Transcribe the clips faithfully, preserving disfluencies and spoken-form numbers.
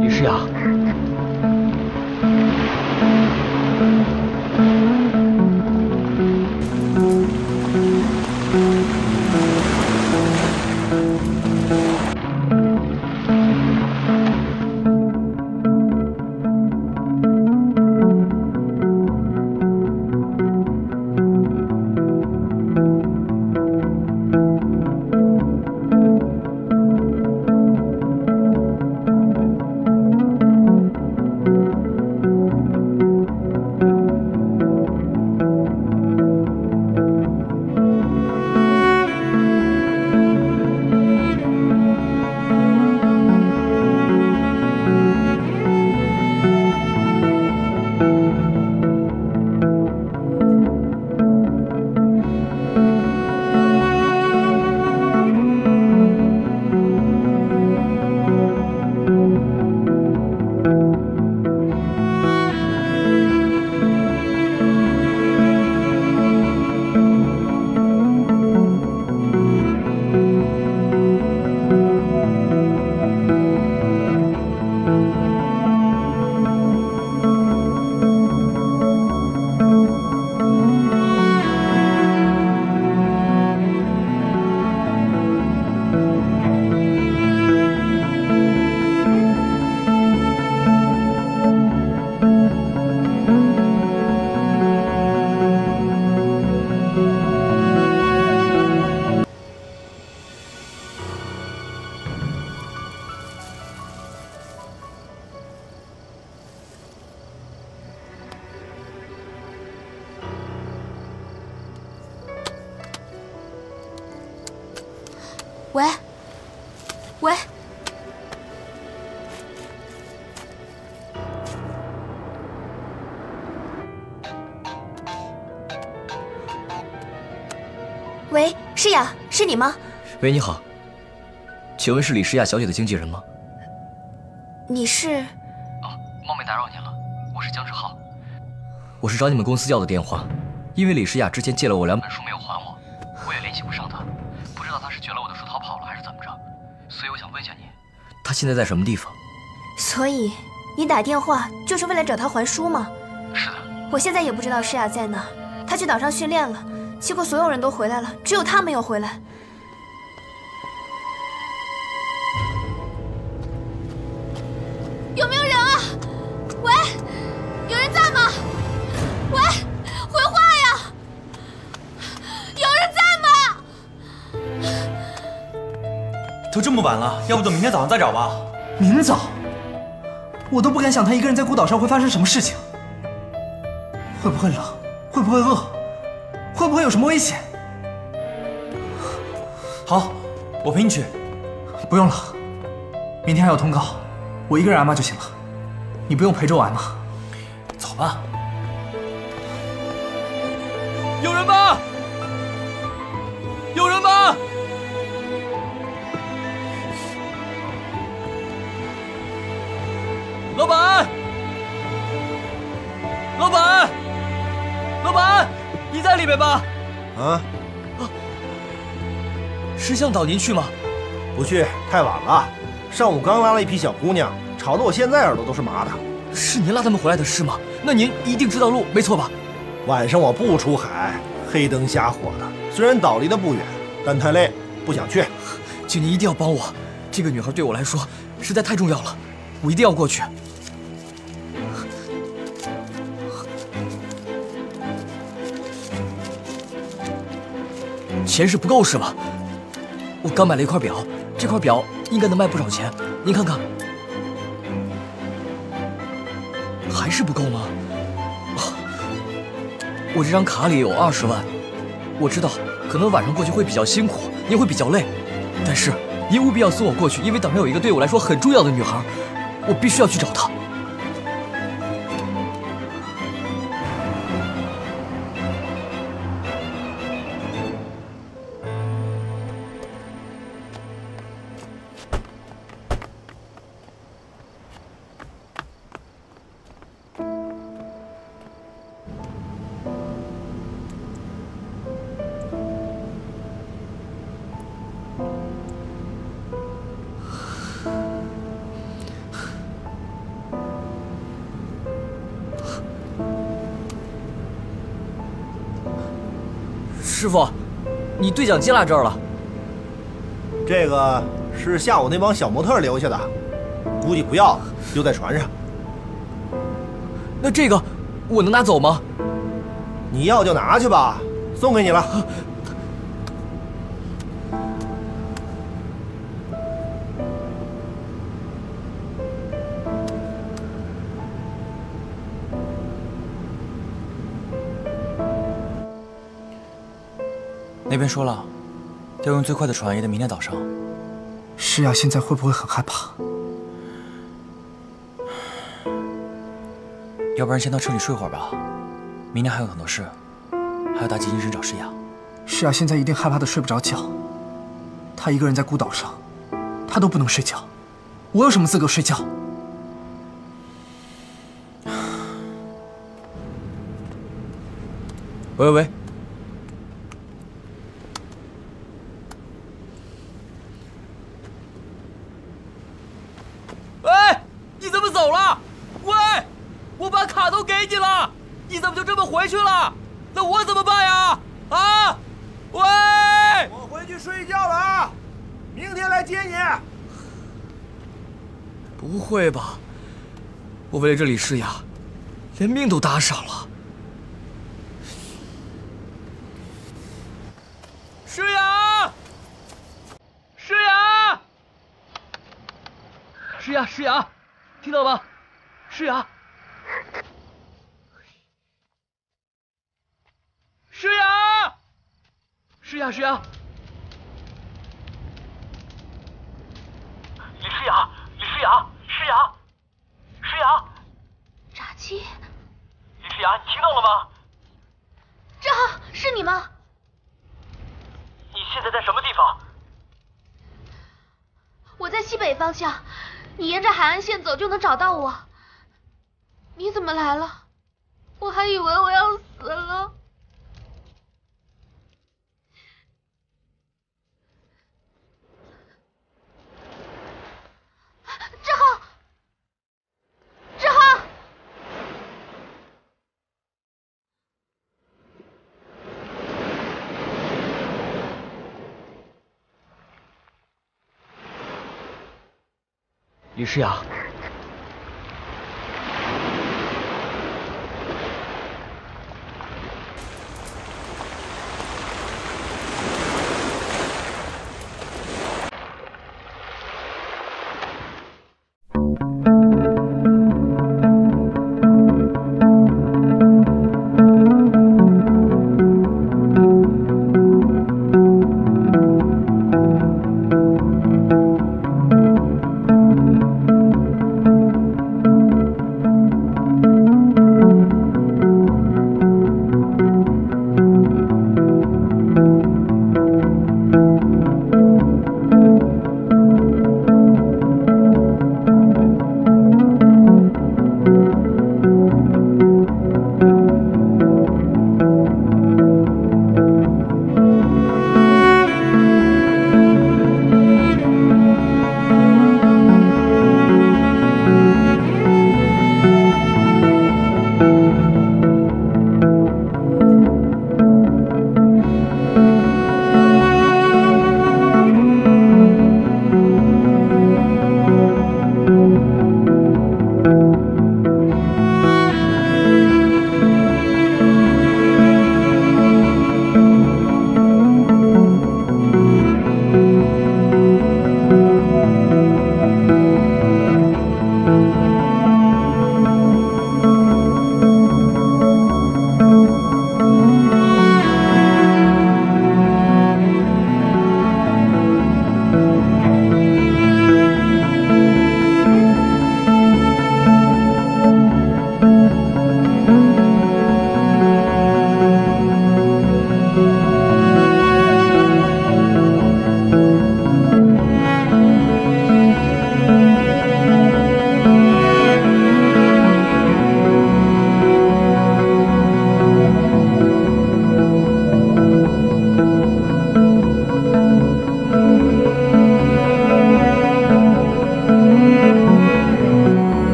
李诗雅，喂，喂，喂，诗雅，是你吗？喂，你好，请问是李诗雅小姐的经纪人吗？你是？啊，冒昧打扰您了，我是姜世浩，我是找你们公司要的电话，因为李诗雅之前借了我两本书没有还我，我也联系不上她。 不知道他是觉得我的书逃跑了，还是怎么着？所以我想问一下你，他现在在什么地方？所以你打电话就是为了找他还书吗？是的。我现在也不知道诗雅在哪，他去岛上训练了，结果所有人都回来了，只有他没有回来。有没有人啊？喂，有人在吗？喂，回话呀！有人在吗？ 都这么晚了，要不等明天早上再找吧。明早，我都不敢想他一个人在孤岛上会发生什么事情。会不会冷？会不会饿？会不会有什么危险？好，我陪你去。不用了，明天还有通告，我一个人挨骂就行了。你不用陪着我挨骂。走吧。有人吗？有人吗？ 老板，老板，老板，你在里面吧？啊？啊？是向导您去吗？不去，太晚了。上午刚拉了一批小姑娘，吵得我现在耳朵都是麻的。是您拉他们回来的是吗？那您一定知道路，没错吧？晚上我不出海，黑灯瞎火的。虽然岛离得不远，但太累，不想去。请您一定要帮我，这个女孩对我来说实在太重要了，我一定要过去。 钱是不够是吧？我刚买了一块表，这块表应该能卖不少钱，您看看，还是不够吗？啊，我这张卡里有二十万，我知道可能晚上过去会比较辛苦，也会比较累，但是您务必要送我过去，因为岛上有一个对我来说很重要的女孩，我必须要去找她。师傅，你对讲机落这儿了？这个是下午那帮小模特留下的，估计不要了，丢在船上。那这个我能拿走吗？你要就拿去吧，送给你了。啊 那边说了，要用最快的船也得明天早上。诗雅现在会不会很害怕？要不然先到车里睡会儿吧，明天还有很多事，还要打起精神找诗雅。诗雅现在一定害怕的睡不着觉，她一个人在孤岛上，她都不能睡觉，我有什么资格睡觉？ 喂喂喂！ 对吧？我为了这李诗雅，连命都搭上了。诗雅，诗雅，诗雅，诗雅，听到吗？诗雅，诗雅，诗雅，诗雅，李诗雅，李诗雅。 诗雅，诗雅，炸鸡，李诗雅，你听到了吗？张浩，是你吗？你现在在什么地方？我在西北方向，你沿着海岸线走就能找到我。你怎么来了？我还以为我要死了。张浩。 李诗雅，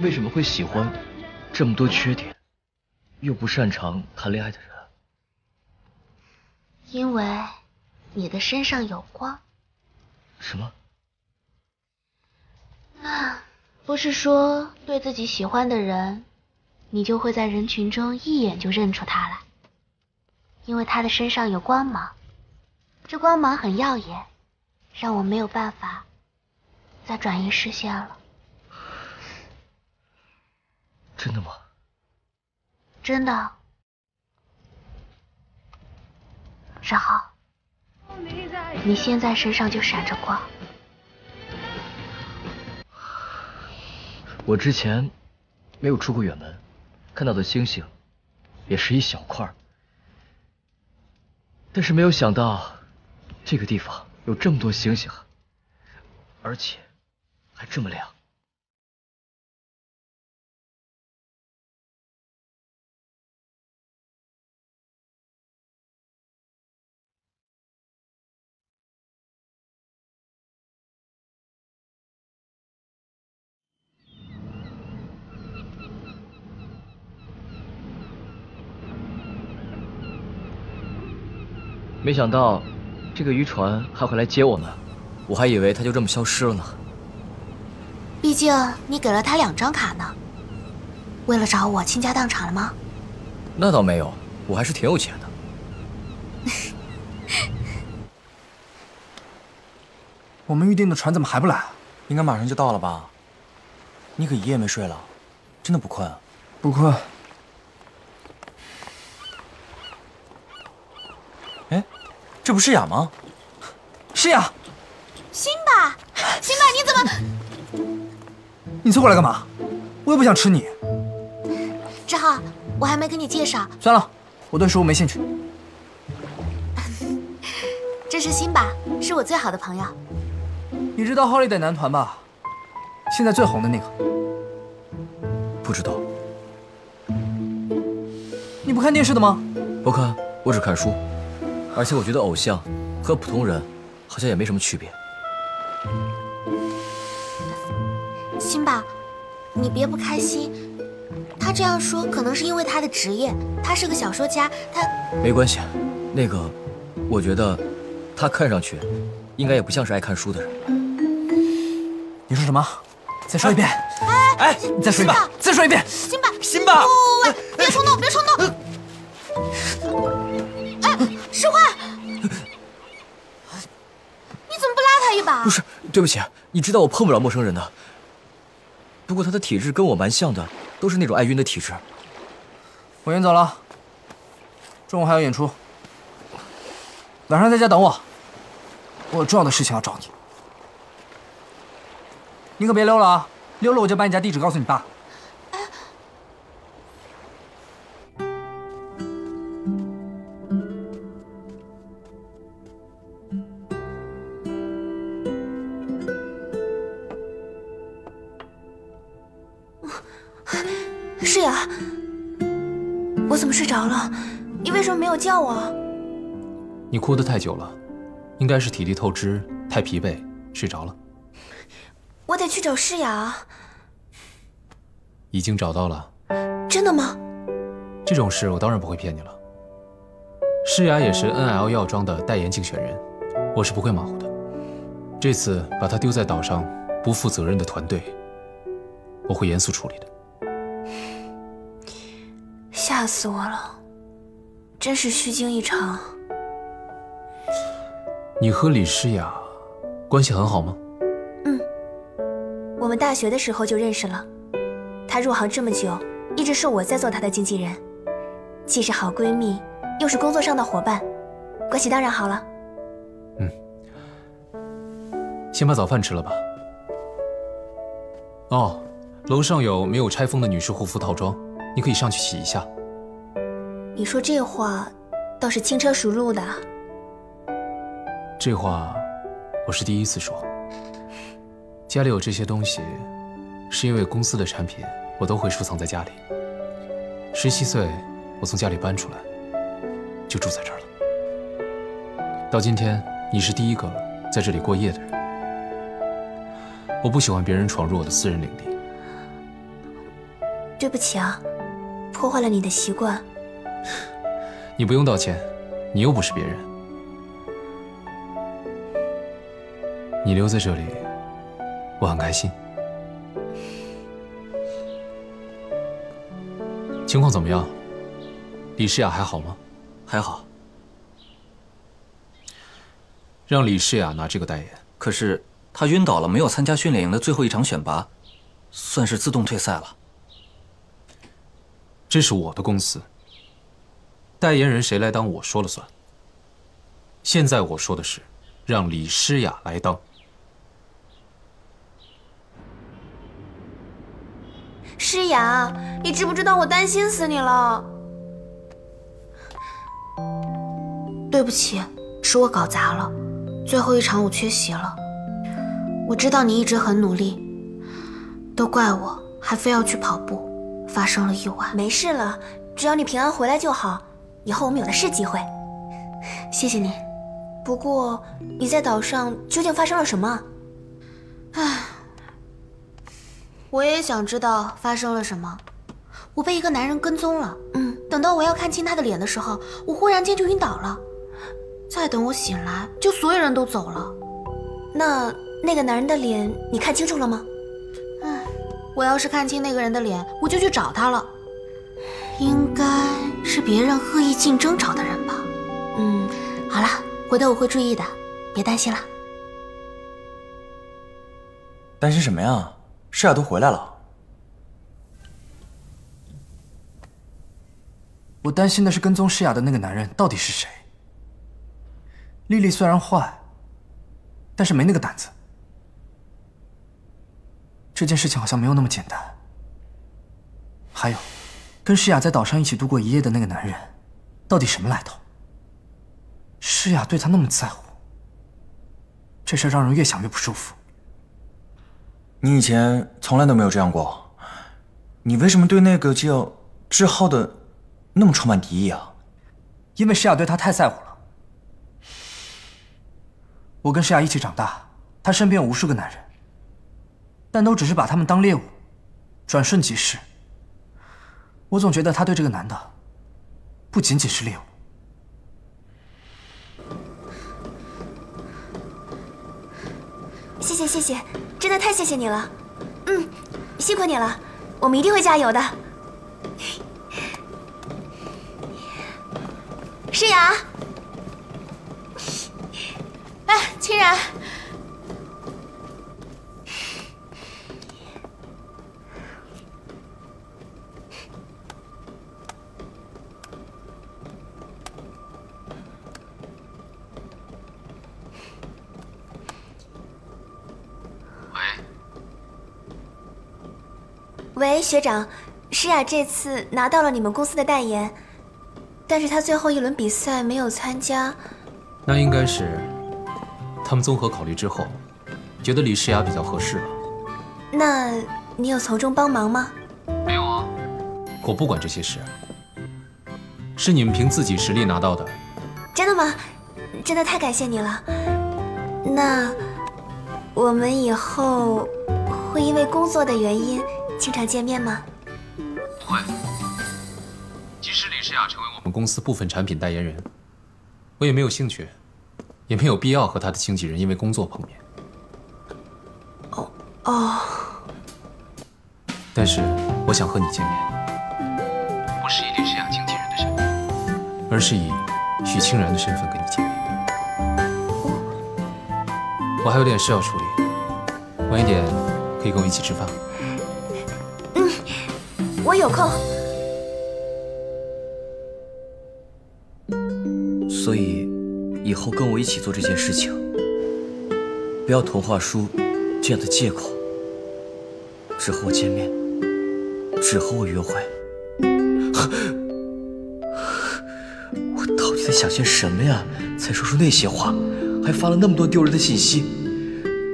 为什么会喜欢这么多缺点又不擅长谈恋爱的人？因为你的身上有光。什么？啊，不是说对自己喜欢的人，你就会在人群中一眼就认出他来，因为他的身上有光芒，这光芒很耀眼，让我没有办法再转移视线了。 真的吗？真的，然后，你现在身上就闪着光。我之前没有出过远门，看到的星星也是一小块，但是没有想到这个地方有这么多星星，而且还这么亮。 没想到，这个渔船还会来接我们，我还以为它就这么消失了呢。毕竟你给了他两张卡呢，为了找我倾家荡产了吗？那倒没有，我还是挺有钱的。我们预定的船怎么还不来啊？应该马上就到了吧？你可一夜没睡了，真的不困啊？不困。 这不是雅吗？是雅，辛巴，辛巴，你怎么？你凑过来干嘛？我又不想吃你。志浩，我还没跟你介绍。算了，我对食物没兴趣。这是辛巴，是我最好的朋友。你知道 Holiday 男团吧？现在最红的那个。不知道。你不看电视的吗？不看，我只看书。 而且我觉得偶像和普通人好像也没什么区别。辛巴，你别不开心。他这样说可能是因为他的职业，他是个小说家，他没关系。那个，我觉得他看上去应该也不像是爱看书的人。你说什么？再说一遍！哎哎，你再说一遍！再说一遍！辛巴，辛巴，喂喂喂，别冲动，别冲动！ 石欢，你怎么不拉他一把？不是，对不起，你知道我碰不了陌生人的。不过他的体质跟我蛮像的，都是那种爱晕的体质。我先走了，中午还有演出，晚上在家等我，我有重要的事情要找你。你可别溜了啊！溜了我就把你家地址告诉你爸。 诗雅，我怎么睡着了？你为什么没有叫我？你哭得太久了，应该是体力透支，太疲惫，睡着了。我得去找诗雅。已经找到了。真的吗？这种事我当然不会骗你了。诗雅也是 N L 药妆的代言竞选人，我是不会马虎的。这次把她丢在岛上不负责任的团队，我会严肃处理的。 吓死我了，真是虚惊一场。你和李诗雅关系很好吗？嗯，我们大学的时候就认识了。她入行这么久，一直是我在做她的经纪人，既是好闺蜜，又是工作上的伙伴，关系当然好了。嗯，先把早饭吃了吧。哦，楼上有没有拆封的女士护肤套装？ 你可以上去洗一下。你说这话倒是轻车熟路的。这话我是第一次说。家里有这些东西，是因为公司的产品我都会收藏在家里。十七岁，我从家里搬出来，就住在这儿了。到今天，你是第一个在这里过夜的人。我不喜欢别人闯入我的私人领地。对不起啊，破坏了你的习惯。你不用道歉，你又不是别人。你留在这里，我很开心。情况怎么样？李诗雅还好吗？还好。让李诗雅拿这个代言，可是她晕倒了，没有参加训练营的最后一场选拔，算是自动退赛了。 这是我的公司，代言人谁来当我说了算。现在我说的是，让李诗雅来当。诗雅，你知不知道我担心死你了？对不起，是我搞砸了，最后一场我缺席了。我知道你一直很努力，都怪我，还非要去跑步。 发生了意外，没事了，只要你平安回来就好。以后我们有的是机会。谢谢你。不过你在岛上究竟发生了什么？唉，我也想知道发生了什么。我被一个男人跟踪了。嗯，等到我要看清他的脸的时候，我忽然间就晕倒了。再等我醒来，就所有人都走了。那那个男人的脸你看清楚了吗？ 我要是看清那个人的脸，我就去找他了。应该是别人恶意竞争找的人吧。嗯，好了，回头我会注意的，别担心了。担心什么呀？诗雅都回来了。我担心的是跟踪诗雅的那个男人到底是谁。丽丽虽然坏，但是没那个胆子。 这件事情好像没有那么简单。还有，跟诗雅在岛上一起度过一夜的那个男人，到底什么来头？诗雅对他那么在乎，这事让人越想越不舒服。你以前从来都没有这样过，你为什么对那个叫志浩的那么充满敌意啊？因为诗雅对他太在乎了。我跟诗雅一起长大，她身边有无数个男人。 但都只是把他们当猎物，转瞬即逝。我总觉得他对这个男的不仅仅是猎物。谢谢谢谢，真的太谢谢你了。嗯，辛苦你了，我们一定会加油的。诗雅，哎，清然。 喂，学长，诗雅这次拿到了你们公司的代言，但是她最后一轮比赛没有参加。那应该是他们综合考虑之后，觉得李诗雅比较合适吧。那你有从中帮忙吗？没有啊，我不管这些事，是你们凭自己实力拿到的。真的吗？真的太感谢你了。那我们以后会因为工作的原因。 经常见面吗？不会。即使李诗雅成为我们公司部分产品代言人，我也没有兴趣，也没有必要和她的经纪人因为工作碰面。哦哦。但是我想和你见面，不是以李诗雅经纪人的身份，而是以许清然的身份跟你见面。我还有点事要处理，晚一点可以跟我一起吃饭。 我有空，所以以后跟我一起做这件事情，不要童话书这样的借口，只和我见面，只和我约会。我到底在想些什么呀？才说出那些话，还发了那么多丢人的信息。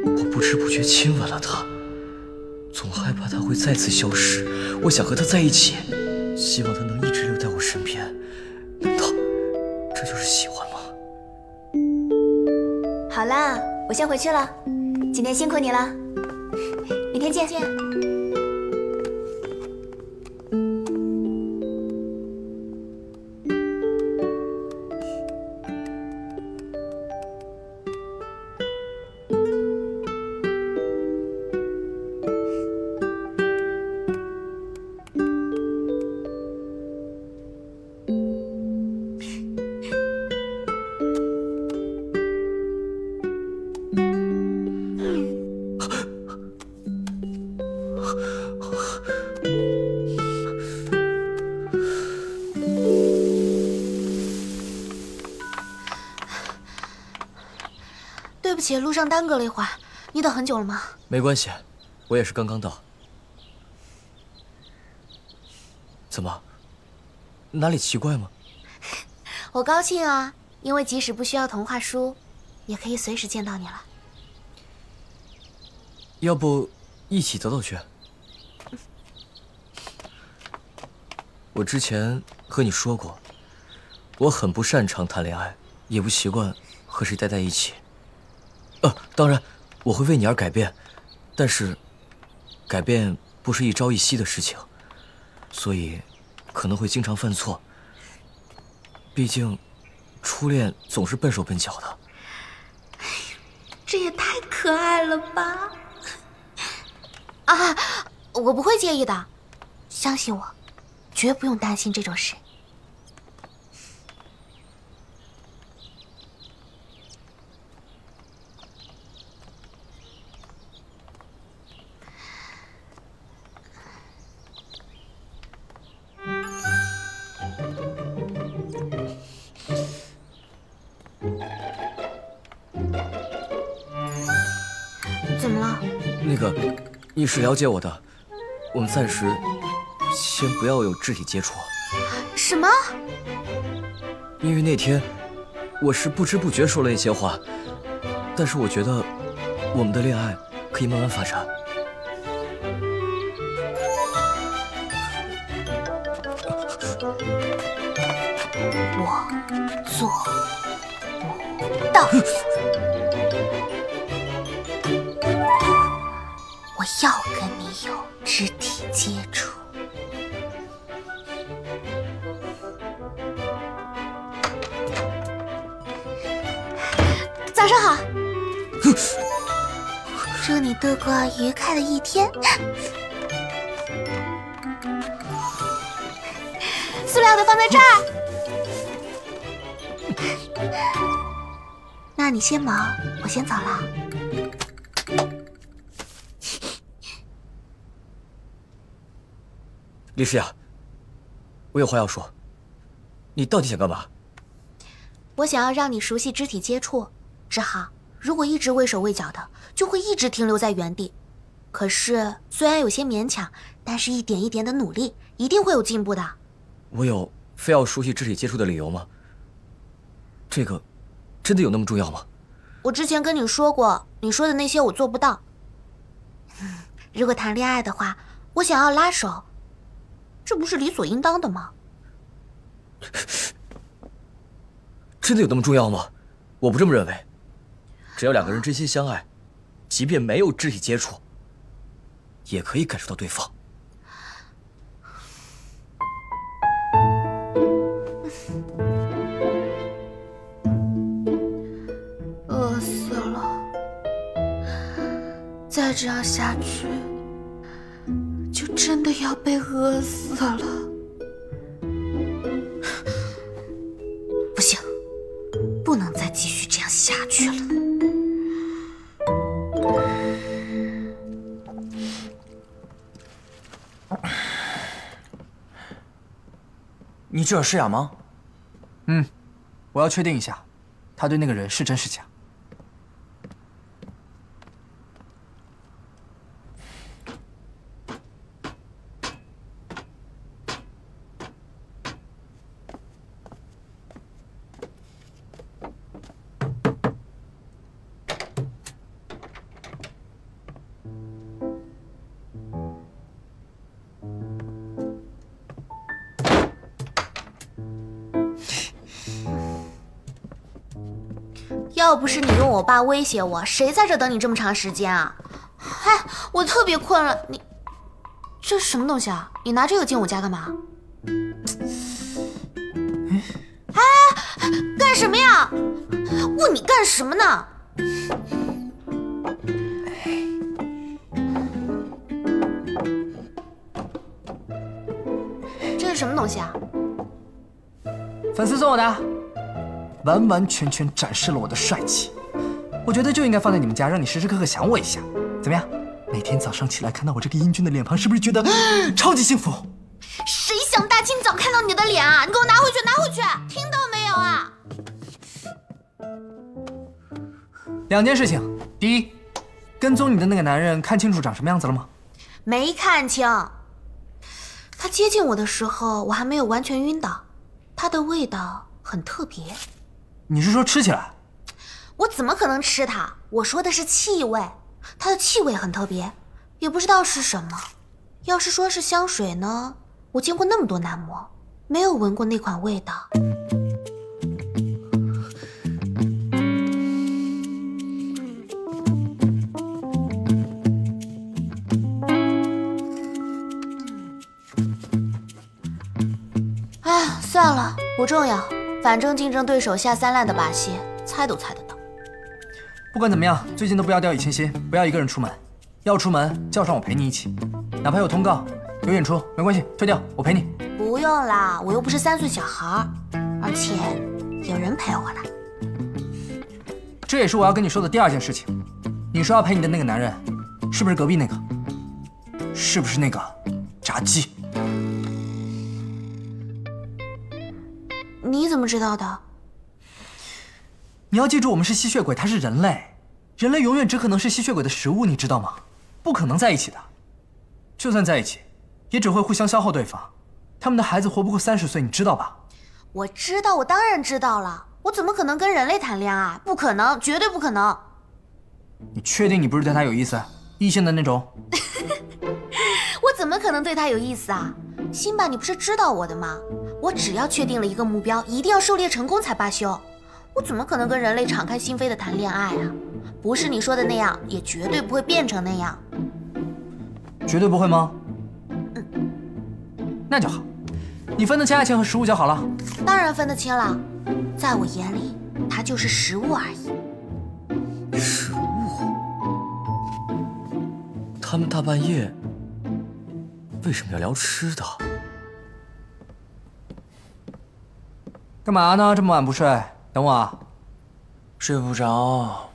我不知不觉亲吻了她，总害怕她会再次消失。 我想和他在一起，希望他能一直留在我身边。难道这就是喜欢吗？好啦，我先回去了，今天辛苦你了，明天见。不起，路上耽搁了一会儿。你等很久了吗？没关系，我也是刚刚到。怎么，哪里奇怪吗？我高兴啊，因为即使不需要童话书，也可以随时见到你了。要不一起走走去？我之前和你说过，我很不擅长谈恋爱，也不习惯和谁待在一起。 呃，当然，我会为你而改变，但是，改变不是一朝一夕的事情，所以可能会经常犯错。毕竟，初恋总是笨手笨脚的。哎呀，这也太可爱了吧！啊，我不会介意的，相信我，绝不用担心这种事。 你是了解我的，我们暂时先不要有肢体接触。什么？因为那天我是不知不觉说了一些话，但是我觉得我们的恋爱可以慢慢发展。我做不到。我要跟你有肢体接触。早上好，祝你度过愉快的一天。塑料的放在这儿，那你先忙，我先走了。 李诗雅，我有话要说。你到底想干嘛？我想要让你熟悉肢体接触，志豪。如果一直畏手畏脚的，就会一直停留在原地。可是虽然有些勉强，但是一点一点的努力，一定会有进步的。我有非要熟悉肢体接触的理由吗？这个真的有那么重要吗？我之前跟你说过，你说的那些我做不到。嗯，如果谈恋爱的话，我想要拉手。 这不是理所应当的吗？真的有那么重要吗？我不这么认为。只要两个人真心相爱，即便没有肢体接触，也可以感受到对方。饿死了！再这样下去。 就真的要被饿死了！不行，不能再继续这样下去了。你这是诗雅吗？嗯，我要确定一下，她对那个人是真是假。 要不是你用我爸威胁我，谁在这等你这么长时间啊？哎，我特别困了。你这是什么东西啊？你拿这个进我家干嘛？哎，干什么呀？问你干什么呢？这是什么东西啊？粉丝送我的。 完完全全展示了我的帅气，我觉得就应该放在你们家，让你时时刻刻想我一下，怎么样？每天早上起来看到我这个英俊的脸庞，是不是觉得超级幸福？谁想大清早看到你的脸啊？你给我拿回去，拿回去！听到没有啊？两件事情，第一，跟踪你的那个男人看清楚长什么样子了吗？没看清。他接近我的时候，我还没有完全晕倒，他的味道很特别。你是说吃起来？我怎么可能吃它？我说的是气味，它的气味很特别，也不知道是什么。要是说是香水呢？我见过那么多男模，没有闻过那款味道。 算了，不重要，反正竞争对手下三滥的把戏，猜都猜得到。不管怎么样，最近都不要掉以轻心，不要一个人出门。要出门叫上我陪你一起，哪怕有通告、有演出，没关系，推掉我陪你。不用啦，我又不是三岁小孩，而且有人陪我了。这也是我要跟你说的第二件事情。你说要陪你的那个男人，是不是隔壁那个？是不是那个炸鸡？ 你怎么知道的？你要记住，我们是吸血鬼，他是人类，人类永远只可能是吸血鬼的食物，你知道吗？不可能在一起的，就算在一起，也只会互相消耗对方。他们的孩子活不过三十岁，你知道吧？我知道，我当然知道了。我怎么可能跟人类谈恋爱？不可能，绝对不可能。你确定你不是对他有意思？异性的那种？我怎么可能对他有意思啊？辛巴，你不是知道我的吗？ 我只要确定了一个目标，一定要狩猎成功才罢休。我怎么可能跟人类敞开心扉的谈恋爱啊？不是你说的那样，也绝对不会变成那样。绝对不会吗？嗯，那就好。你分得清爱情和食物就好了。当然分得清了，在我眼里，它就是食物而已。食物？他们大半夜为什么要聊吃的？ 干嘛呢？这么晚不睡，等我啊！睡不着，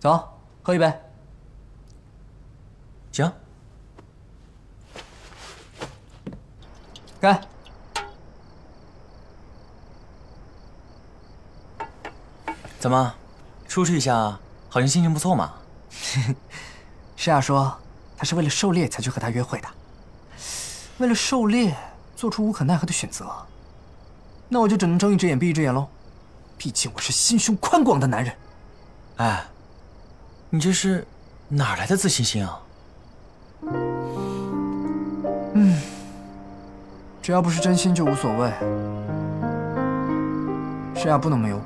走，喝一杯。行，干！怎么，出去一下，好像心情不错嘛？诗雅说，她是为了狩猎才去和他约会的，为了狩猎做出无可奈何的选择。 那我就只能睁一只眼闭一只眼喽，毕竟我是心胸宽广的男人。哎，你这是哪来的自信心啊？嗯，只要不是真心就无所谓。诗雅不能没有我，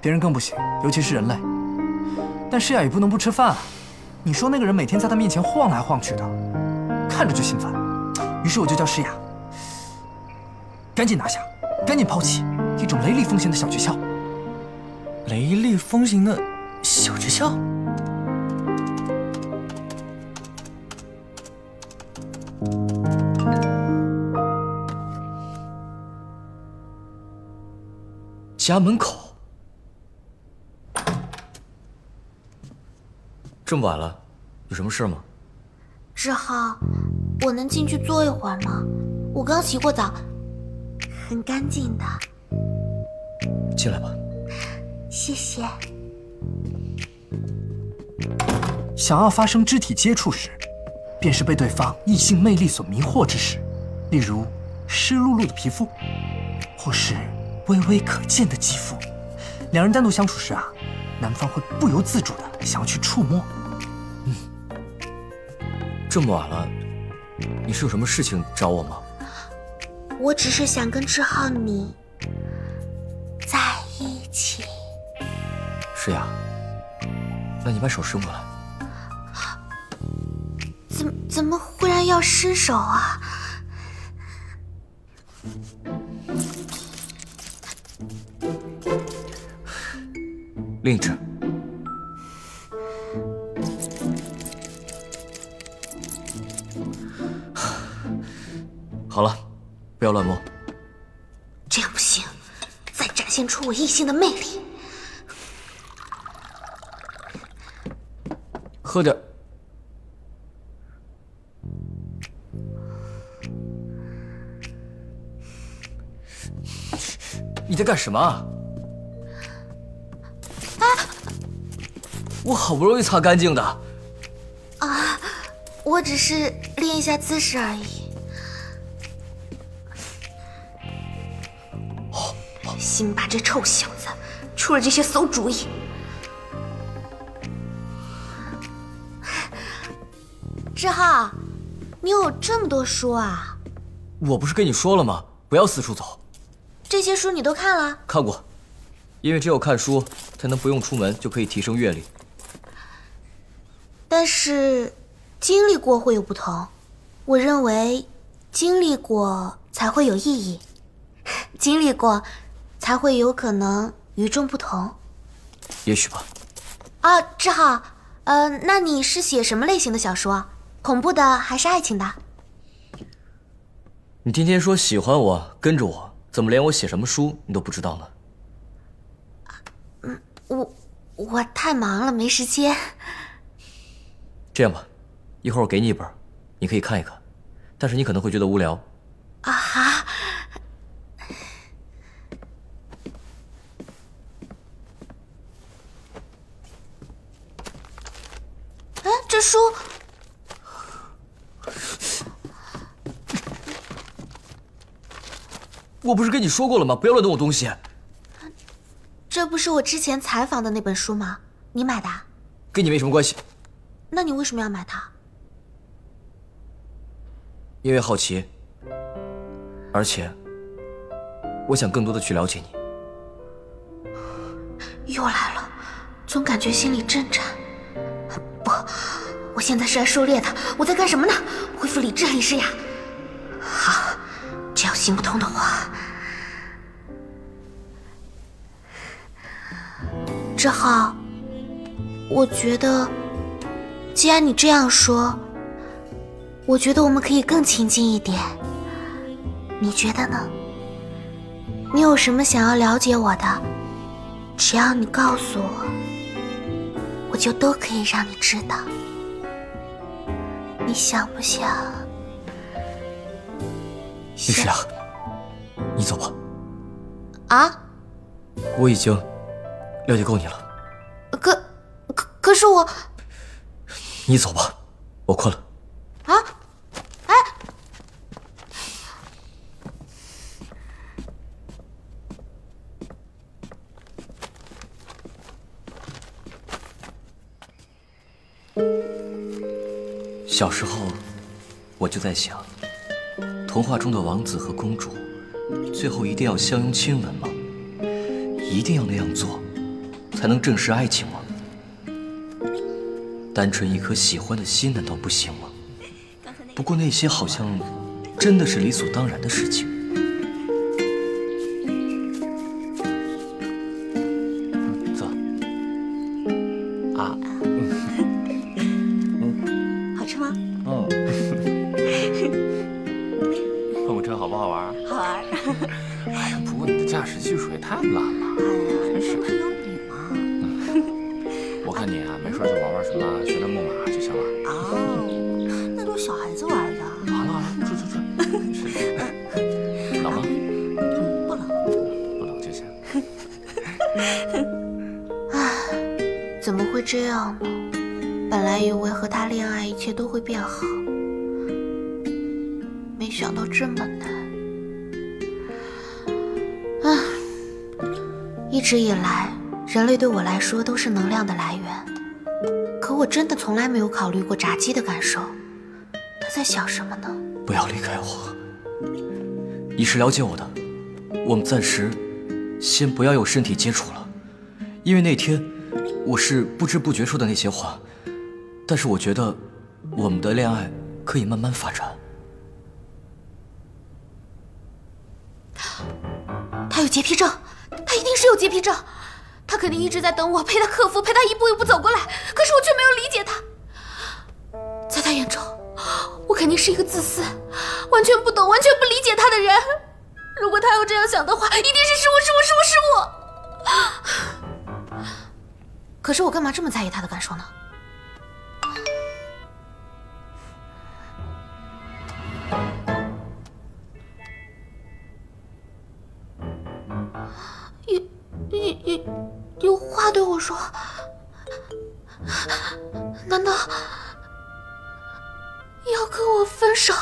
别人更不行，尤其是人类。但诗雅也不能不吃饭啊！你说那个人每天在她面前晃来晃去的，看着就心烦。于是我就叫诗雅。 赶紧拿下，赶紧抛弃一种雷厉风行的小诀窍。雷厉风行的小诀窍？家门口？这么晚了，有什么事吗？志浩，我能进去坐一会儿吗？我刚洗过澡。 很干净的，进来吧。谢谢。想要发生肢体接触时，便是被对方异性魅力所迷惑之时，例如湿漉漉的皮肤，或是微微可见的肌肤。两人单独相处时啊，男方会不由自主的想要去触摸。嗯，这么晚了，你是有什么事情找我吗？ 我只是想跟志浩你在一起。诗雅，那你把手伸过来。怎怎么忽然要伸手啊？另一只。好了。 不要乱摸，这样不行，再展现出我异性的魅力。喝点。你在干什么？哎，我好不容易擦干净的。啊，我只是练一下姿势而已。辛巴这臭小子出了这些馊主意。志浩，你有这么多书啊？我不是跟你说了吗？不要四处走。这些书你都看了？看过。 因为只有看书，才能不用出门就可以提升阅历。但是，经历过会有不同。我认为，经历过才会有意义，经历过才会有可能与众不同。也许吧。啊，志浩，呃，那你是写什么类型的小说？恐怖的还是爱情的？你天天说喜欢我，跟着我，怎么连我写什么书你都不知道呢？ 我我太忙了，没时间。这样吧，一会儿我给你一本，你可以看一看，但是你可能会觉得无聊。啊哈！哎，这书。 我不是跟你说过了吗？不要乱动我东西。 这不是我之前采访的那本书吗？你买的？跟你没什么关系。那你为什么要买它？因为好奇，而且我想更多的去了解你。又来了，总感觉心里震颤。不，我现在是来狩猎的。我在干什么呢？恢复理智，李诗雅。好，只要行不通的话。 志浩，我觉得，既然你这样说，我觉得我们可以更亲近一点。你觉得呢？你有什么想要了解我的，只要你告诉我，我就都可以让你知道。你想不想？李诗雅，你走吧。啊？我已经。 了解够你了，可可可是我，你走吧，我困了。啊，哎，小时候我就在想，童话中的王子和公主，最后一定要相拥亲吻吗？一定要那样做？ 才能证实爱情吗？单纯一颗喜欢的心，难道不行吗？不过那些好像真的是理所当然的事情。走。啊。嗯。好吃吗？哦。碰碰车好不好玩？好玩。哎呀，不过你的驾驶技术也太烂了。哎呀，真是。 你啊，没事就玩玩什么旋转木马就行了。哦，那都是小孩子玩的。好了好了，吃吃吃。冷吗？嗯，不冷，不冷就行。唉，怎么会这样呢？本来以为和他恋爱一切都会变好，没想到这么难。唉，一直以来。 人类对我来说都是能量的来源，可我真的从来没有考虑过炸鸡的感受。他在想什么呢？不要离开我，你是了解我的。我们暂时先不要有身体接触了，因为那天我是不知不觉说的那些话。但是我觉得我们的恋爱可以慢慢发展。他有洁癖症，他一定是有洁癖症。 他肯定一直在等我，陪他克服，陪他一步一步走过来。可是我却没有理解他，在他眼中，我肯定是一个自私、完全不懂、完全不理解他的人。如果他要这样想的话，一定是是我是我是我是我。可是我干嘛这么在意他的感受呢？有有有。 有话对我说，难道要跟我分手？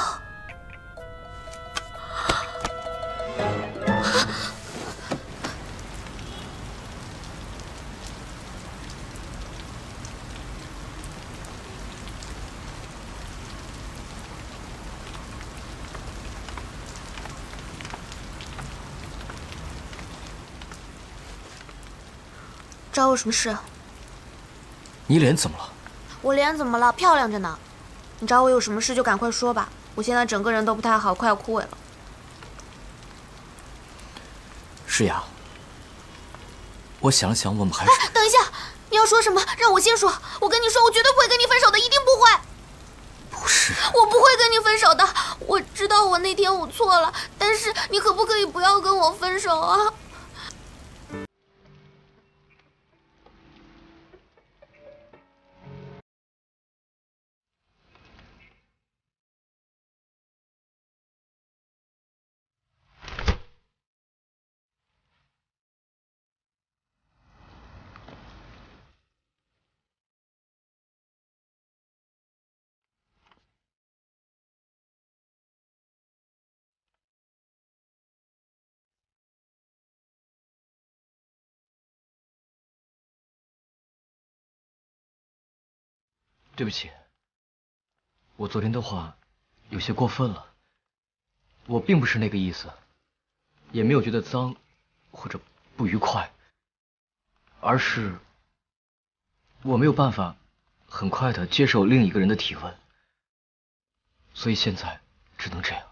找我什么事？ 你脸怎么了？我脸怎么了？漂亮着呢。你找我有什么事就赶快说吧，我现在整个人都不太好，快要枯萎了。诗雅，我想了想，我们还是……哎，等一下，你要说什么？让我先说。我跟你说，我绝对不会跟你分手的，一定不会。不是，我不会跟你分手的。我知道我那天我错了，但是你可不可以不要跟我分手啊？ 对不起，我昨天的话有些过分了，我并不是那个意思，也没有觉得脏或者不愉快，而是我没有办法很快的接受另一个人的体温，所以现在只能这样。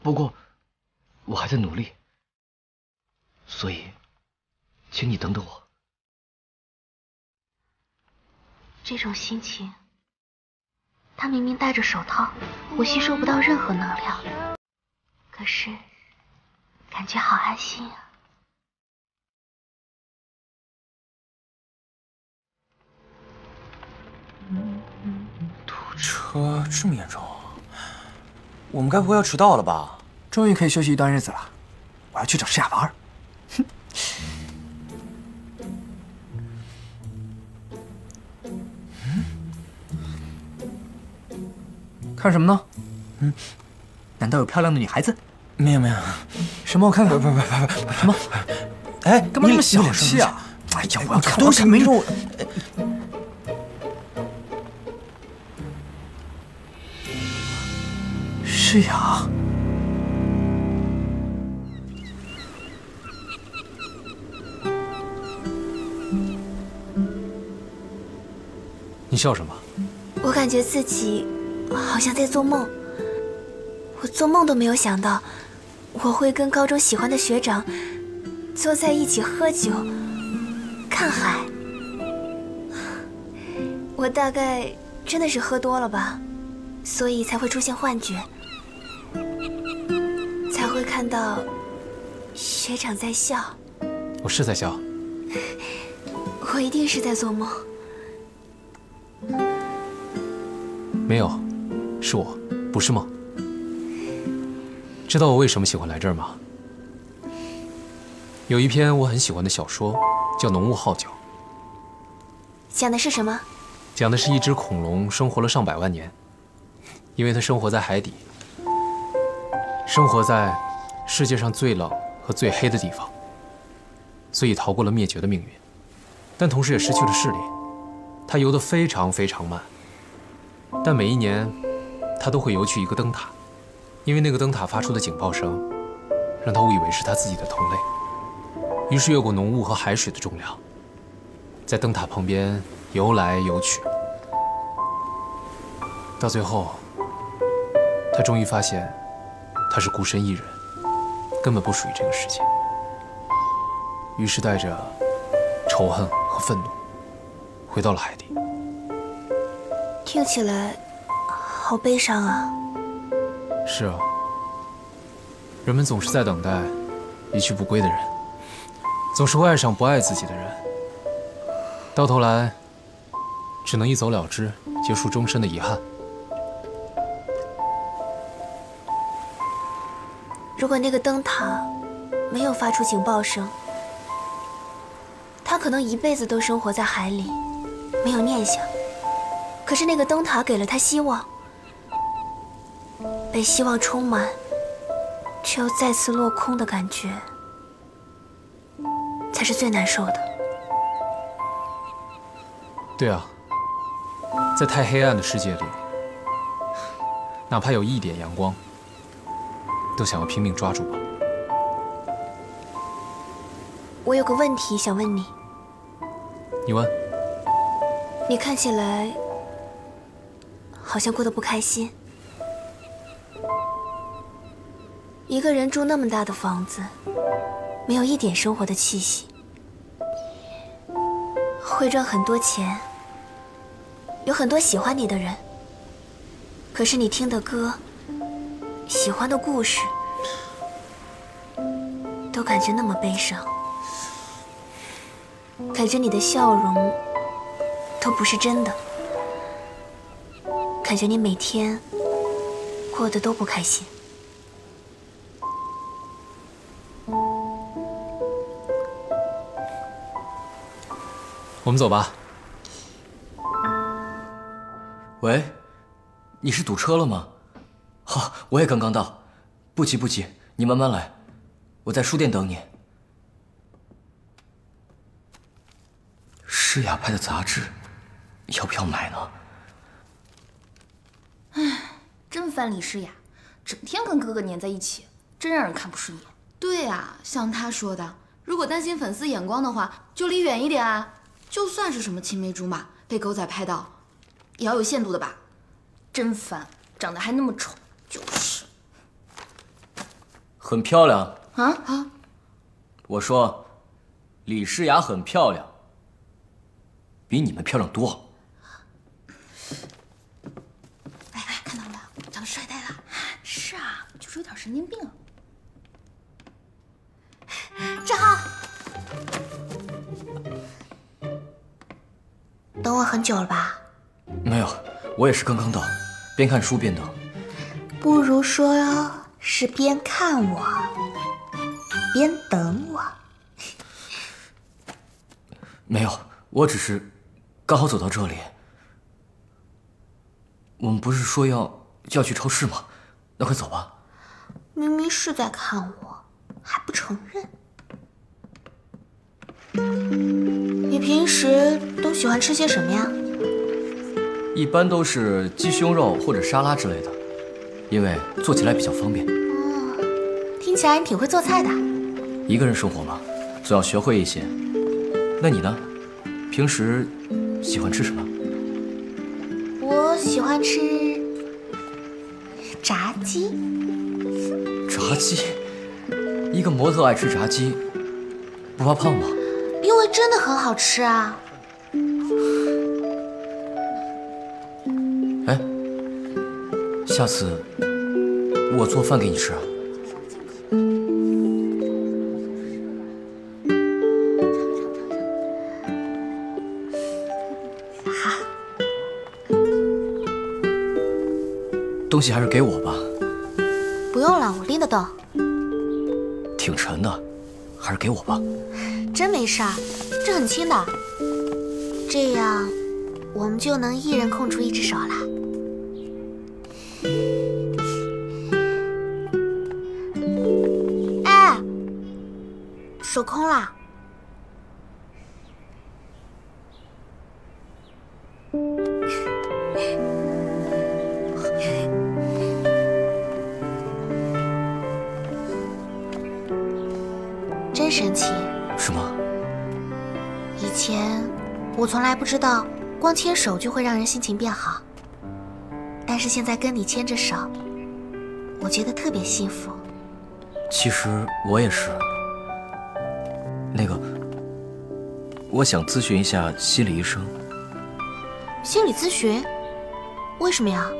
不过我还在努力，所以请你等等我。 这种心情，他明明戴着手套，我吸收不到任何能量，可是感觉好安心啊！堵车这么严重，我们该不会要迟到了吧？终于可以休息一段日子了，我要去找诗雅玩。哼。 看什么呢？嗯，难道有漂亮的女孩子？没有没有。什么？我看看。不不不不不。什么？哎，干嘛这么小气啊？哎呀，我要看，我看没有。诗雅。你笑什么？我感觉自己。 好像在做梦，我做梦都没有想到，我会跟高中喜欢的学长坐在一起喝酒、看海。我大概真的是喝多了吧，所以才会出现幻觉，才会看到学长在笑。我是在笑，我一定是在做梦。没有。 是我，不是梦。知道我为什么喜欢来这儿吗？有一篇我很喜欢的小说，叫《浓雾号角》。讲的是什么？讲的是一只恐龙生活了上百万年，因为它生活在海底，生活在世界上最冷和最黑的地方，所以逃过了灭绝的命运，但同时也失去了视力。它游得非常非常慢，但每一年。 他都会游去一个灯塔，因为那个灯塔发出的警报声，让他误以为是他自己的同类。于是越过浓雾和海水的重量，在灯塔旁边游来游去。到最后，他终于发现，他是孤身一人，根本不属于这个世界。于是带着仇恨和愤怒，回到了海底。听起来。 好悲伤啊！是啊，人们总是在等待一去不归的人，总是会爱上不爱自己的人，到头来只能一走了之，结束终身的遗憾。如果那个灯塔没有发出警报声，他可能一辈子都生活在海里，没有念想。可是那个灯塔给了他希望，被希望充满，却又再次落空的感觉，才是最难受的。对啊，在太黑暗的世界里，哪怕有一点阳光，都想要拼命抓住吧。我有个问题想问你。你问。你看起来好像过得不开心。 一个人住那么大的房子，没有一点生活的气息。会赚很多钱，有很多喜欢你的人。可是你听的歌，喜欢的故事，都感觉那么悲伤。感觉你的笑容都不是真的。感觉你每天过得都不开心。 我们走吧。喂，你是堵车了吗？好，我也刚刚到，不急不急，你慢慢来，我在书店等你。诗雅拍的杂志，要不要买呢？哎，真烦李诗雅，整天跟哥哥粘在一起，真让人看不顺眼。对啊，像他说的，如果担心粉丝眼光的话，就离远一点啊。 就算是什么青梅竹马，被狗仔拍到，也要有限度的吧？真烦，长得还那么丑，就是。很漂亮啊啊！我说，李诗雅很漂亮，比你们漂亮多。哎，看到了吧？长帅呆了。是啊，就是有点神经病啊。正好。 等我很久了吧？没有，我也是刚刚到，边看书边等。不如说是边看我，边等我。没有，我只是刚好走到这里。我们不是说要要去超市吗？那快走吧。明明是在看我，还不承认。 你平时都喜欢吃些什么呀？一般都是鸡胸肉或者沙拉之类的，因为做起来比较方便。哦，听起来你挺会做菜的。一个人生活嘛，总要学会一些。那你呢？平时喜欢吃什么？我喜欢吃炸鸡。炸鸡？一个模特爱吃炸鸡，不怕胖吗？ 因为真的很好吃啊！哎，下次我做饭给你吃啊。好，东西还是给我吧。不用了，我拎得动。挺沉的，还是给我吧。 真没事儿，这很轻的，这样我们就能一人空出一只手了。哎，手空了。真神奇。 什么？以前我从来不知道，光牵手就会让人心情变好。但是现在跟你牵着手，我觉得特别幸福。其实我也是。那个，我想咨询一下心理医生。心理咨询？为什么呀？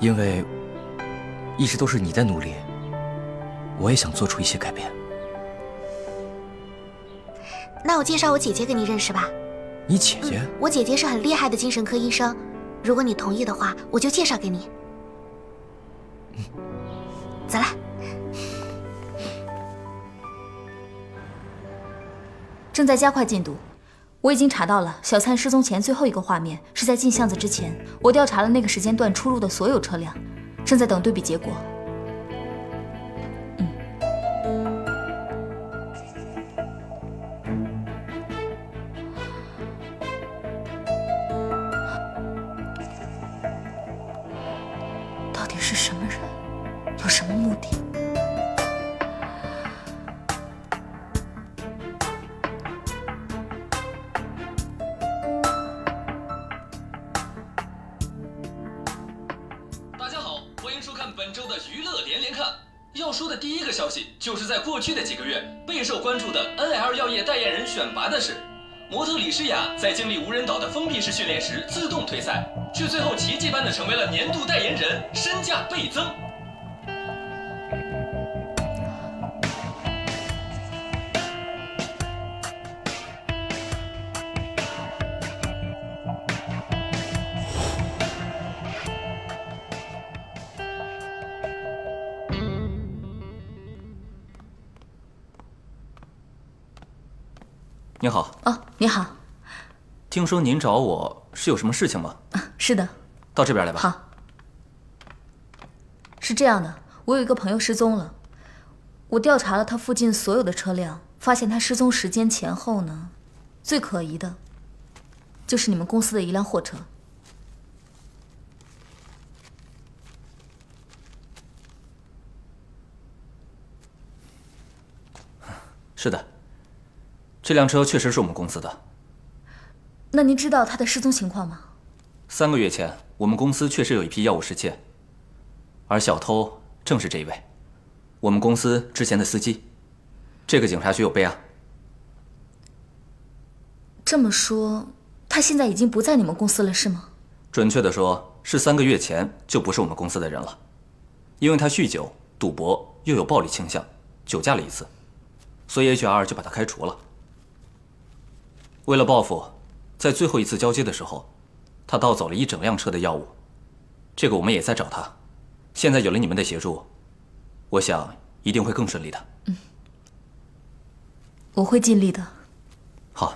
因为一直都是你在努力。 我也想做出一些改变。那我介绍我姐姐给你认识吧。你姐姐？嗯，我姐姐是很厉害的精神科医生，如果你同意的话，我就介绍给你。嗯，走了。正在加快进度，我已经查到了，小灿失踪前最后一个画面是在进巷子之前。我调查了那个时间段出入的所有车辆，正在等对比结果。嗯，到底是什么人？有什么目的？ 就是在过去的几个月备受关注的 N L 药业代言人选拔的事，模特李诗雅在经历无人岛的封闭式训练时自动退赛，却最后奇迹般的成为了年度代言人，身价倍增。您好哦，你好。听说您找我是有什么事情吗？啊，是的。到这边来吧。好。是这样的，我有一个朋友失踪了，我调查了他附近所有的车辆，发现他失踪时间前后呢，最可疑的，就是你们公司的一辆货车。是的。 这辆车确实是我们公司的。那您知道他的失踪情况吗？三个月前，我们公司确实有一批药物失窃，而小偷正是这一位，我们公司之前的司机。这个警察局有备案。这么说，他现在已经不在你们公司了，是吗？准确的说，是三个月前就不是我们公司的人了，因为他酗酒、赌博又有暴力倾向，酒驾了一次，所以 H R 就把他开除了。 为了报复，在最后一次交接的时候，他盗走了一整辆车的药物。这个我们也在找他，现在有了你们的协助，我想一定会更顺利的。嗯，我会尽力的。好。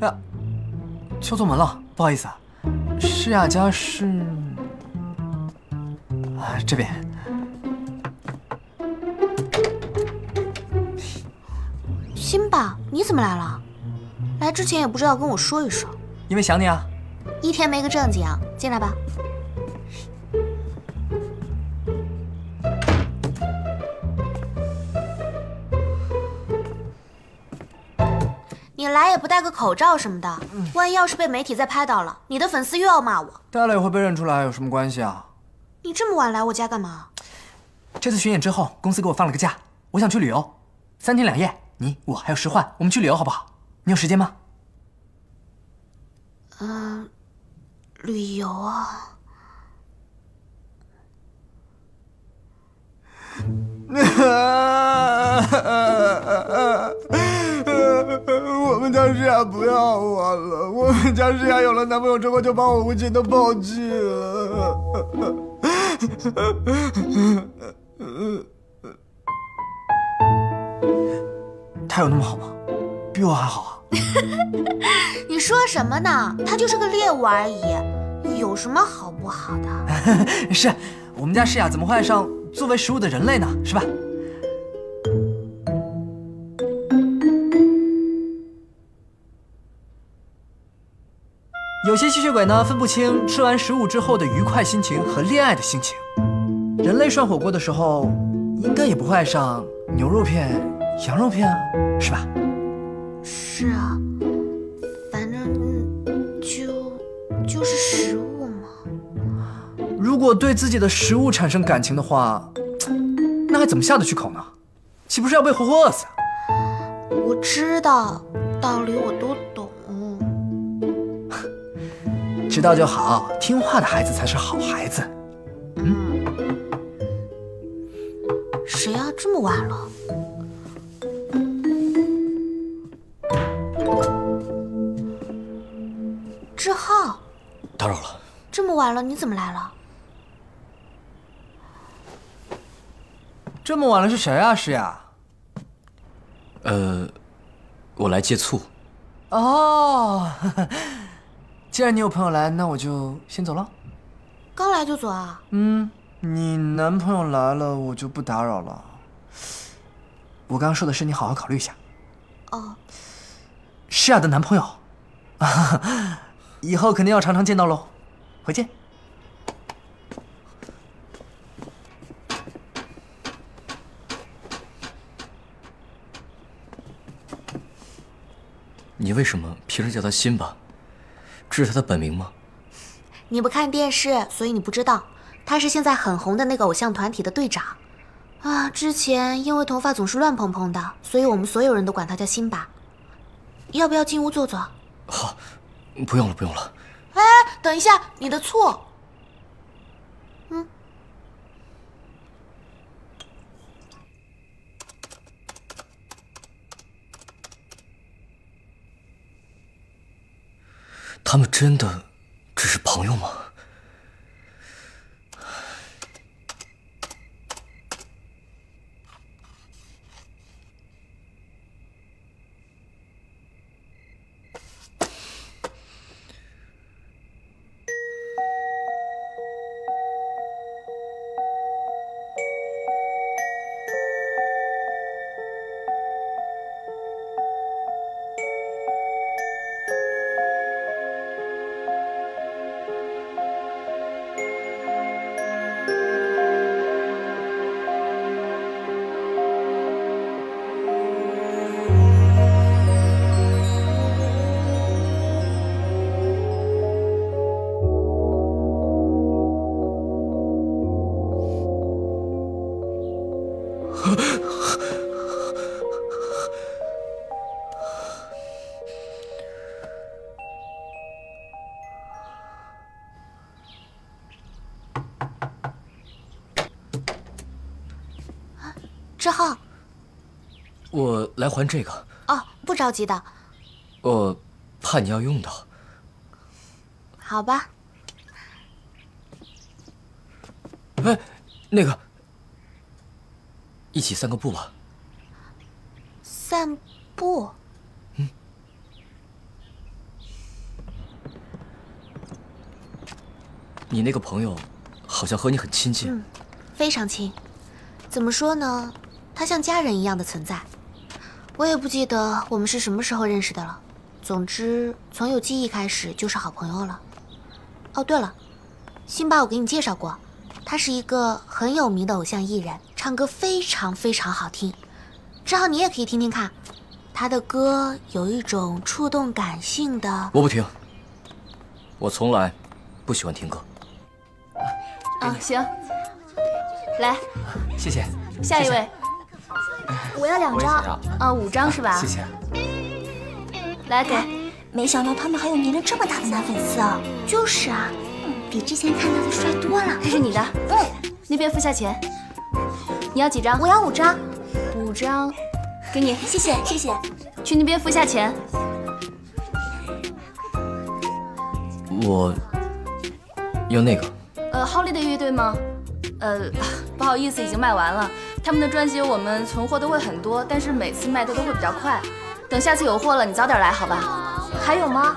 呀，敲错门了，不好意思啊。诗雅家是啊这边。新宝，你怎么来了？来之前也不知道跟我说一声。因为想你啊。一天没个正经，进来吧。你来也不戴个口罩什么的，万一要是被媒体再拍到了，你的粉丝又要骂我。戴了也会被认出来，有什么关系啊？你这么晚来我家干嘛？这次巡演之后，公司给我放了个假，我想去旅游，三天两夜。你我还有石焕，我们去旅游好不好？你有时间吗？嗯、呃，旅游啊。我们家诗雅不要我了，我们家诗雅有了男朋友之后就把我无情的抛弃了。他有那么好吗？比我还好啊！你说什么呢？他就是个猎物而已，有什么好不好的？是我们家诗雅怎么会爱上作为食物的人类呢？是吧？ 有些吸血鬼呢分不清吃完食物之后的愉快心情和恋爱的心情。人类涮火锅的时候，应该也不会爱上牛肉片、羊肉片啊，是吧？是啊，反正就就是食物嘛。如果对自己的食物产生感情的话，那还怎么下得去口呢？岂不是要被活活饿死啊？我知道，道理我都懂。 知道就好，听话的孩子才是好孩子。嗯，谁要么晚了？志浩，打扰了。这么晚了，你怎么来了？这么晚了是谁啊，诗雅？呃，我来借醋。哦，既然你有朋友来，那我就先走了。刚来就走啊？嗯。 你男朋友来了，我就不打扰了。我刚刚说的是你好好考虑一下。哦，诗雅的男朋友，以后肯定要常常见到喽。回见。你为什么平时叫他辛巴？这是他的本名吗？你不看电视，所以你不知道。 他是现在很红的那个偶像团体的队长，啊，之前因为头发总是乱蓬蓬的，所以我们所有人都管他叫辛巴。要不要进屋坐坐？好，不用了，不用了。哎，等一下，你的醋。嗯。他们真的只是朋友吗？ 志浩，我来还这个。哦，不着急的。我怕你要用到。好吧。哎，那个，一起散个步吧。散步。嗯。你那个朋友好像和你很亲近。嗯，非常亲。怎么说呢？ 他像家人一样的存在，我也不记得我们是什么时候认识的了。总之，从有记忆开始就是好朋友了。哦，对了，辛巴我给你介绍过，他是一个很有名的偶像艺人，唱歌非常非常好听。之后你也可以听听看，他的歌有一种触动感性的。我不听，我从来不喜欢听歌。啊，行，来，谢谢。下一位。 我要两张，啊，五张是吧？谢谢。来给，没想到他们还有年龄这么大的男粉丝啊！就是啊，比之前看到的帅多了。这是你的，嗯，那边付下钱。你要几张？我要五张。五张，给你，谢谢谢谢。去那边付下钱。我要那个。呃 ，Holiday 乐队吗？呃，不好意思，已经卖完了。 他们的专辑我们存货都会很多，但是每次卖的都会比较快。等下次有货了，你早点来，好吧？还有吗？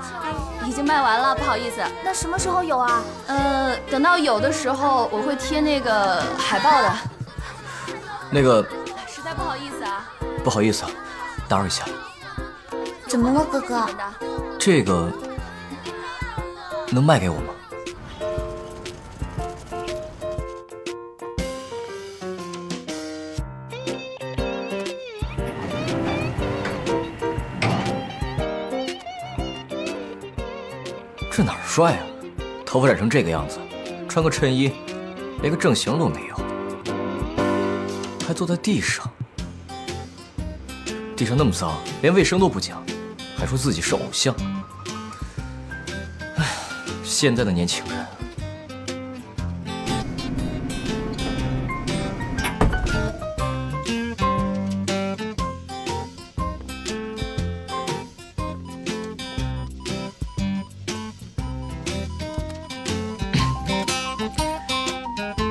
已经卖完了，不好意思。那什么时候有啊？呃，等到有的时候我会贴那个海报的。那个，实在不好意思啊。不好意思啊，打扰一下。怎么了，哥哥？这个能卖给我吗？ 这哪儿帅啊！头发染成这个样子，穿个衬衣，连个正形都没有，还坐在地上。地上那么脏，连卫生都不讲，还说自己是偶像。哎，现在的年轻人。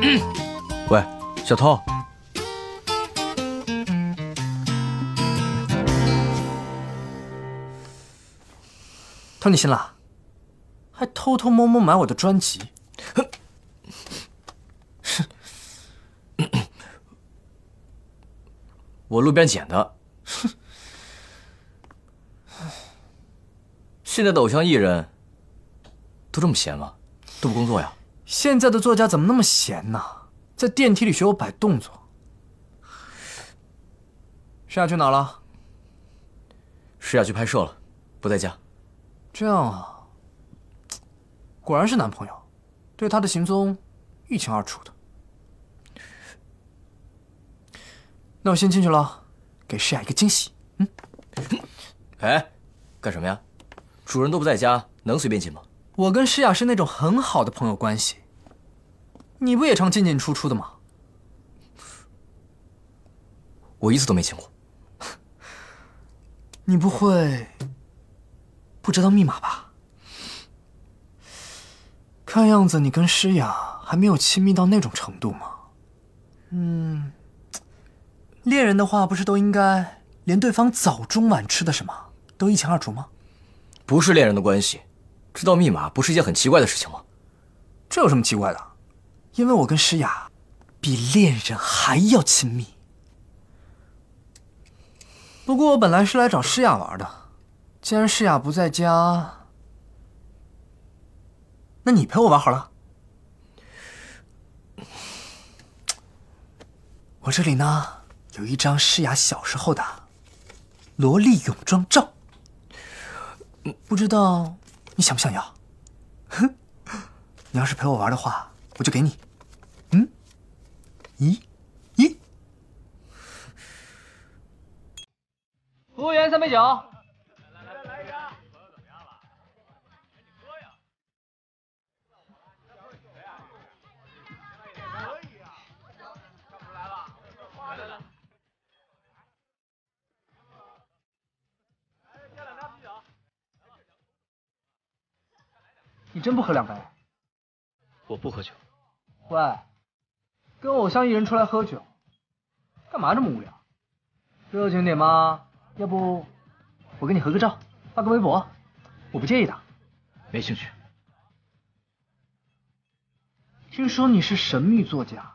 嗯、喂，小偷，偷你心了？还偷偷摸摸买我的专辑？我路边捡的。现在的偶像艺人都这么闲吗？都不工作呀？ 现在的作家怎么那么闲呢？在电梯里学我摆动作。诗雅去哪了？诗雅去拍摄了，不在家。这样啊，果然是男朋友，对她的行踪一清二楚的。那我先进去了，给诗雅一个惊喜。嗯。哎，干什么呀？主人都不在家，能随便进吗？ 我跟诗雅是那种很好的朋友关系，你不也常进进出出的吗？我一次都没进过。你不会不知道密码吧？看样子你跟诗雅还没有亲密到那种程度嘛。嗯，恋人的话不是都应该连对方早中晚吃的什么都一清二楚吗？不是恋人的关系。 知道密码不是一件很奇怪的事情吗？这有什么奇怪的？因为我跟诗雅比恋人还要亲密。不过我本来是来找诗雅玩的，既然诗雅不在家，那你陪我玩好了。我这里呢有一张诗雅小时候的萝莉泳装照，不知道 你想不想要？哼，你要是陪我玩的话，我就给你。嗯，咦咦，服务员，三杯酒。来来来，来一张。怎么样了？你喝呀。可以啊，看不出来了。来来来，来加两张啤酒。 你真不喝两杯？我不喝酒。喂，跟偶像艺人出来喝酒，干嘛这么无聊？热情点嘛，要不我跟你合个照，发个微博，我不介意的。没兴趣。听说你是神秘作家，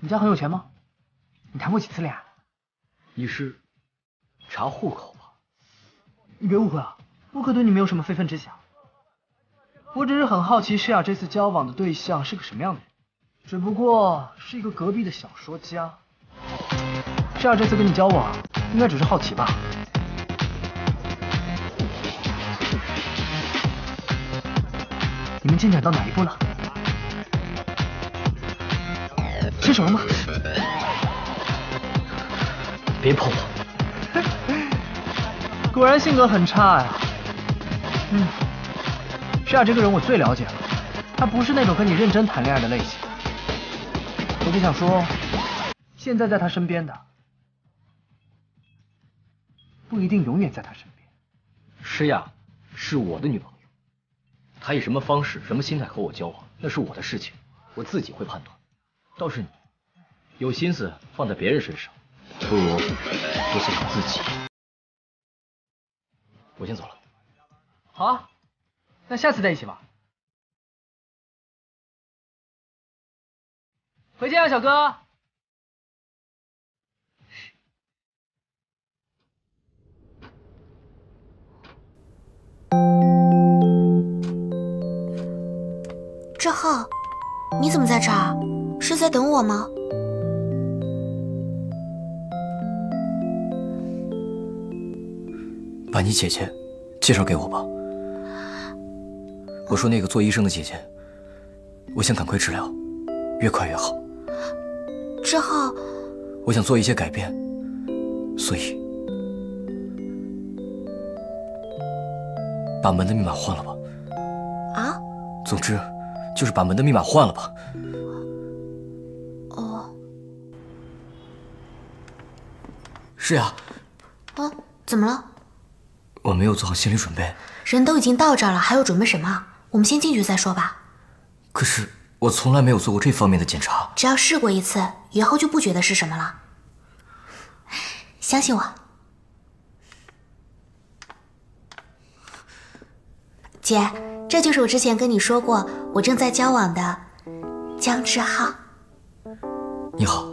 你家很有钱吗？你谈过几次恋爱？你是查户口吧？你别误会啊，我可对你没有什么非分之想。 我只是很好奇诗雅这次交往的对象是个什么样的人，只不过是一个隔壁的小说家。诗雅这次跟你交往，应该只是好奇吧？你们进展到哪一步了？牵手了吗？别碰我！果然性格很差呀。嗯。 诗雅这个人我最了解了，她不是那种跟你认真谈恋爱的类型。我就想说，现在在她身边的，不一定永远在她身边。诗雅是我的女朋友，她以什么方式、什么心态和我交往，那是我的事情，我自己会判断。倒是你，有心思放在别人身上，不如多想想自己。我先走了。好啊。 那下次在一起吧。回见啊，小哥。志浩，你怎么在这儿？是在等我吗？把你姐姐介绍给我吧。 我说那个做医生的姐姐，我想赶快治疗，越快越好。之后，我想做一些改变，所以把门的密码换了吧。啊？总之，就是把门的密码换了吧。哦。是呀。啊？怎么了？我没有做好心理准备。人都已经到这儿了，还要准备什么？ 我们先进去再说吧。可是我我从来没有做过这方面的检查。只要试过一次，以后就不觉得是什么了。相信我。姐，这就是我之前跟你说过，我正在交往的姜志浩。你好。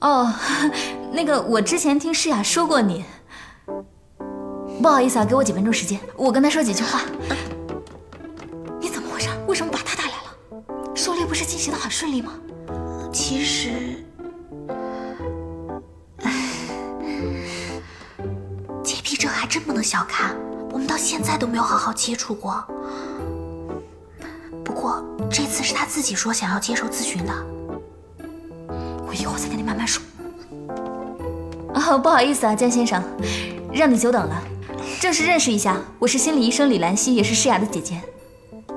哦，那个，我之前听诗雅说过你。 不好意思啊，给我几分钟时间，我跟他说几句话。呃、你怎么回事？为什么把他带来了？狩猎不是进行得很顺利吗？其实，洁癖症还真不能小看，我们到现在都没有好好接触过。不过这次是他自己说想要接受咨询的，我一会儿再跟你慢慢说。哦，不好意思啊，姜先生，让你久等了。 正式认识一下，我是心理医生李兰溪，也是诗雅的姐姐。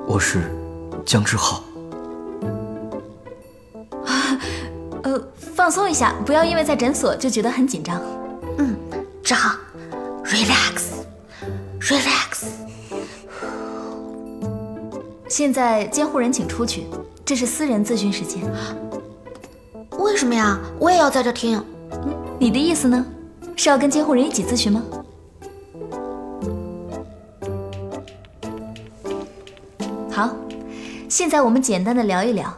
我是姜志浩。呃，放松一下，不要因为在诊所就觉得很紧张。嗯，志浩 ，relax，relax。现在监护人请出去，这是私人咨询时间。为什么呀？我也要在这听。你的意思呢？是要跟监护人一起咨询吗？ 好，现在我们简单的聊一聊，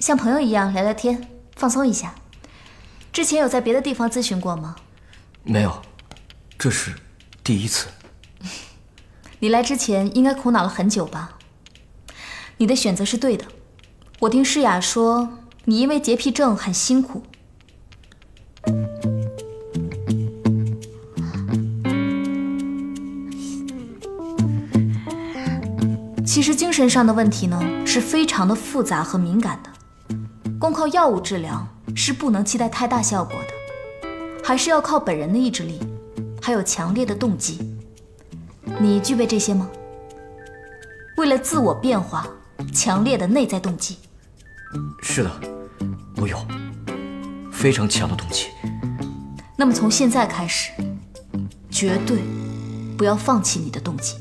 像朋友一样聊聊天，放松一下。之前有在别的地方咨询过吗？没有，这是第一次。你来之前应该苦恼了很久吧？你的选择是对的。我听诗雅说，你因为洁癖症很辛苦。其实精神上的问题呢，是非常的复杂和敏感的，光靠药物治疗是不能期待太大效果的，还是要靠本人的意志力，还有强烈的动机。你具备这些吗？为了自我变化，强烈的内在动机。是的，我有非常强的动机。那么从现在开始，绝对不要放弃你的动机。